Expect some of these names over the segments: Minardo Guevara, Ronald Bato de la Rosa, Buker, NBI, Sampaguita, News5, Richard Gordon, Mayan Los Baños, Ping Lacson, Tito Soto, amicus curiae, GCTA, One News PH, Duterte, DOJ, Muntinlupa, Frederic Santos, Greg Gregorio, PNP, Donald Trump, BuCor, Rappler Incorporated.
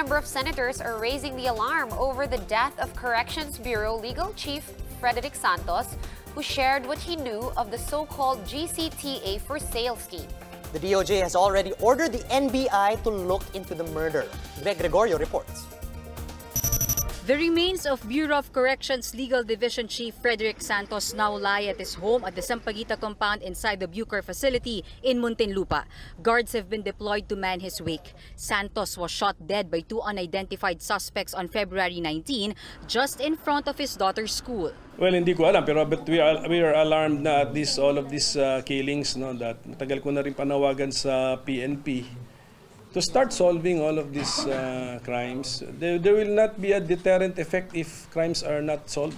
number of senators are raising the alarm over the death of Corrections Bureau Legal Chief Frederic Santos, who shared what he knew of the so-called GCTA for sale scheme. The DOJ has already ordered the NBI to look into the murder. Greg Gregorio reports. The remains of Bureau of Corrections Legal Division Chief Frederic Santos now lie at his home at the Sampaguita compound inside the Buker facility in Muntinlupa. Guards have been deployed to man his wake. Santos was shot dead by two unidentified suspects on February 19, just in front of his daughter's school. Well, hindi ko alam, pero we are alarmed na at this, all of these killings, no, that matagal ko na rin panawagan sa PNP. To start solving all of these crimes, there will not be a deterrent effect if crimes are not solved.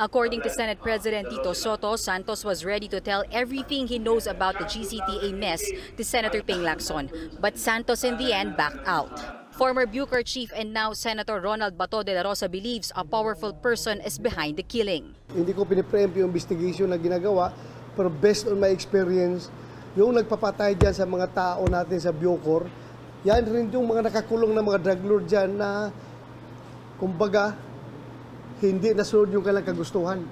According to Senate President Tito Soto, Santos was ready to tell everything he knows about the GCTA mess to Senator Ping Lacson, but Santos in the end backed out. Former Buker Chief and now Senator Ronald Bato de la Rosa believes a powerful person is behind the killing. Hindi ko pinipremp yung investigation na ginagawa, pero based on my experience, yung nagpapatay dyan sa mga tao natin sa Buker, yan rin yung mga nakakulong na mga drug lord dyan na, kumbaga, hindi nasunod yung kailang kagustuhan.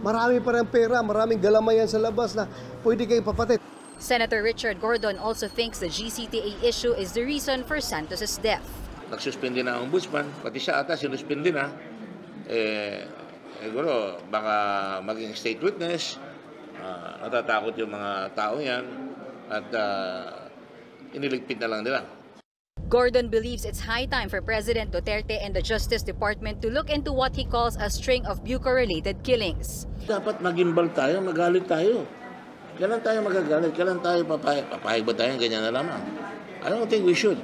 Marami pa rin pera, maraming galamayan sa labas na pwede kayong papatid. Senator Richard Gordon also thinks the GCTA issue is the reason for Santos' death. Nagsuspindi na ang ombudsman, pati siya ata sinuspindi na. Siguro, baka maging state witness, natatakot yung mga tao yan, at iniligpit na lang nila. Gordon believes it's high time for President Duterte and the Justice Department to look into what he calls a string of Buker-related killings. Dapat magimbal tayo, magalit tayo. Kailan tayo magagalit? Kailan tayo papayag ba tayo? Ganyan na lamang. I don't think we should.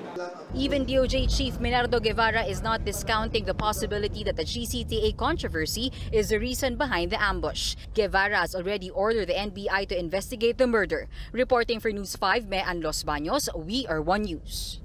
Even DOJ Chief Minardo Guevara is not discounting the possibility that the GCTA controversy is the reason behind the ambush. Guevara has already ordered the NBI to investigate the murder. Reporting for News 5, Mayan Los Baños, we are One News.